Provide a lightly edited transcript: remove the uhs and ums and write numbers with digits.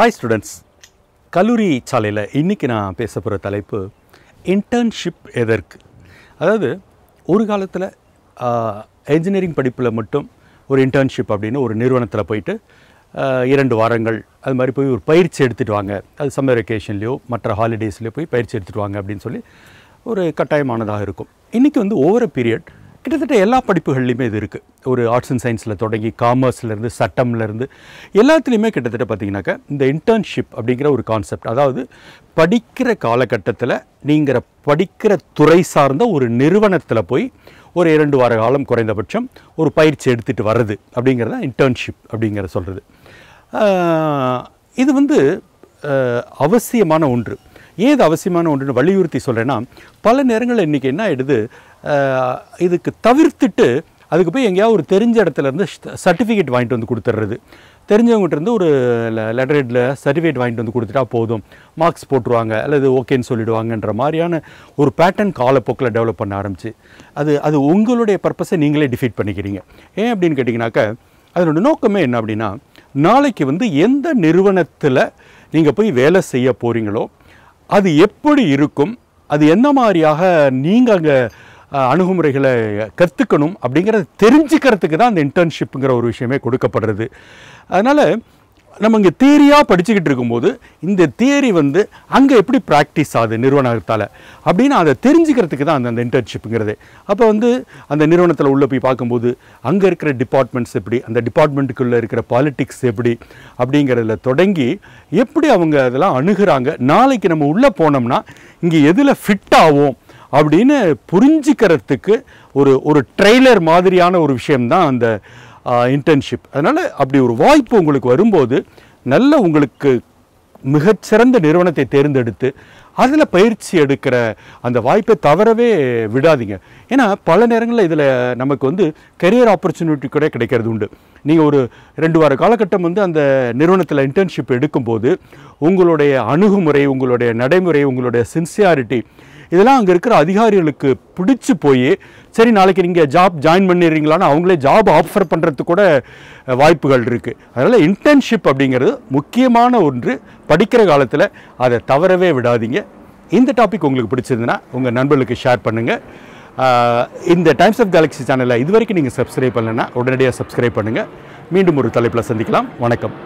Hi students, Kaluri Chalila, Inniki na pesa pora thalaipu internship edarku. Adhaadu, oru kaalathila engineering padippula mattum oru internship appadina oru niruvanathila poittu 2 வாரங்கள் அது மாதிரி போய் ஒரு பயிற்சி எடுத்துட்டு வாங்க. அது சம்மர் வெகேஷன்லயோ மற்ற ஹாலிடேஸ்லயோ போய் பயிற்சி எடுத்துட்டு வாங்க அப்படினு சொல்லி ஒரு கட்டாயமானதாக இருக்கும். இன்னைக்கு வந்து ஓவர் எ பீரியட் கிட்டத்தட்ட எல்லா படிப்புகளிலுமே இது இருக்கு. ஒரு ஆர்ட்ஸ் அண்ட் சயின்ஸ்ல தொடங்கி காமர்ஸ்ல இருந்து சட்டம்ல இருந்து எல்லாத்துலயுமே கிட்டத்தட்ட பாத்தீங்கன்னாக்க இந்த இன்டர்ன்ஷிப் அப்படிங்கற ஒரு கான்செப்ட் அதாவது படிக்கிற கால கட்டத்துல நீங்க படிக்கிற துறை சார்ந்த ஒரு நிறுவனத்துல போய் ஒரு 2 வார காலம் குறைந்தபட்சம் ஒரு பயிற்சி எடுத்துட்டு வரது அப்படிங்கறது தான் இன்டர்ன்ஷிப் அப்படிங்கற சொல்றது. இது வந்து அவசியமான ஒன்று. ஏது அவசியமான ஒன்றுன்னு வலியுறுத்தி சொல்றேன்னா பல நேரங்கள் இன்னைக்கு என்ன ஆயிடுது இதுக்கு தவிர்த்துட்டு அதுக்கு போய் எங்கயா ஒரு தெரிஞ்ச இடத்துல இருந்து சர்டிபிகேட் வாங்கிட்டு வந்து கொடுத்துறது தெரிஞ்சவங்க கிட்ட இருந்து ஒரு லெட்டர் ஹெட்ல சர்டிபிகேட் வாங்கிட்டு வந்து கொடுத்துட்டா போதும் மார்க்ஸ் போட்டுருவாங்க அல்லது ஓகேன்னு சொல்லிடுவாங்கன்ற மாதிரியான ஒரு பேட்டர்ன் காலப்போக்கில் டெவலப் பண்ண ஆரம்பிச்சு அது உங்களுடைய பர்பஸை நீங்களே டிஃபீட் பண்ணிக்கிறீங்க. ஏன் அப்படின்னு கேட்டிங்கனாக்க அதனோட நோக்கமே என்ன அப்படின்னா நாளைக்கு வந்து எந்த நிறுவனத்தில் நீங்கள் போய் வேலை செய்ய போறீங்களோ அது எப்படி இருக்கும் அது என்ன மாதிரியாக நீங்கள் அங்கே அணுகுமுறைகளை கற்றுக்கணும் அப்படிங்கிறத தெரிஞ்சுக்கிறதுக்கு தான் அந்த இன்டர்ன்ஷிப்புங்கிற ஒரு விஷயமே கொடுக்கப்படுறது. அதனால் நம்ம இங்கே தியரியாக படிச்சுக்கிட்டு இருக்கும்போது இந்த தியரி வந்து அங்கே எப்படி ப்ராக்டிஸ் ஆகுது நிறுவனத்தால் அப்படின்னு அதை தெரிஞ்சுக்கிறதுக்கு தான் அந்த இன்டர்ன்ஷிப்புங்கிறது. அப்போ வந்து அந்த நிறுவனத்தில் உள்ளே போய் பார்க்கும்போது அங்கே இருக்கிற டிபார்ட்மெண்ட்ஸ் எப்படி அந்த டிபார்ட்மெண்ட்டுக்குள்ளே இருக்கிற பாலிட்டிக்ஸ் எப்படி அப்படிங்கிறதுல தொடங்கி எப்படி அவங்க அதெல்லாம் அணுகிறாங்க நாளைக்கு நம்ம உள்ளே போனோம்னா இங்கே எதில் ஃபிட் ஆகும் அப்படின்னு புரிஞ்சுக்கிறதுக்கு ஒரு ட்ரெய்லர் மாதிரியான ஒரு விஷயம்தான் அந்த இன்டர்ன்ஷிப். அதனால் அப்படி ஒரு வாய்ப்பு உங்களுக்கு வரும்போது நல்ல உங்களுக்கு மிகச்சிறந்த நிறுவனத்தை தேர்ந்தெடுத்து அதில் பயிற்சி எடுக்கிற அந்த வாய்ப்பை தவறவே விடாதீங்க. ஏன்னா பல நேரங்களில் இதில் நமக்கு வந்து கெரியர் ஆப்பர்ச்சுனிட்டி கூட கிடைக்கிறது உண்டு. நீங்கள் ஒரு 2 வார காலகட்டம் வந்து அந்த நிறுவனத்தில் இன்டர்ன்ஷிப் எடுக்கும்போது உங்களுடைய அணுகுமுறை உங்களுடைய நடைமுறை உங்களுடைய சின்சியாரிட்டி இதெல்லாம் அங்கே இருக்கிற அதிகாரிகளுக்கு பிடிச்சி போய் சரி நாளைக்கு நீங்கள் ஜாப் ஜாயின் பண்ணிடுறீங்களான்னு அவங்களே ஜாப் ஆஃபர் பண்ணுறது கூட வாய்ப்புகள் இருக்குது. அதனால் இன்டர்ன்ஷிப் அப்படிங்கிறது முக்கியமான ஒன்று. படிக்கிற காலத்தில் அதை தவறவே விடாதீங்க. இந்த டாபிக் உங்களுக்கு பிடிச்சிருந்துன்னா உங்கள் நண்பர்களுக்கு ஷேர் பண்ணுங்கள். இந்த டைம்ஸ் ஆஃப் கேலக்ஸி சேனலில் இதுவரைக்கும் நீங்கள் சப்ஸ்கிரைப் பண்ணலைன்னா உடனடியாக சப்ஸ்கிரைப் பண்ணுங்கள். மீண்டும் ஒரு தலைப்பில் சந்திக்கலாம். வணக்கம்.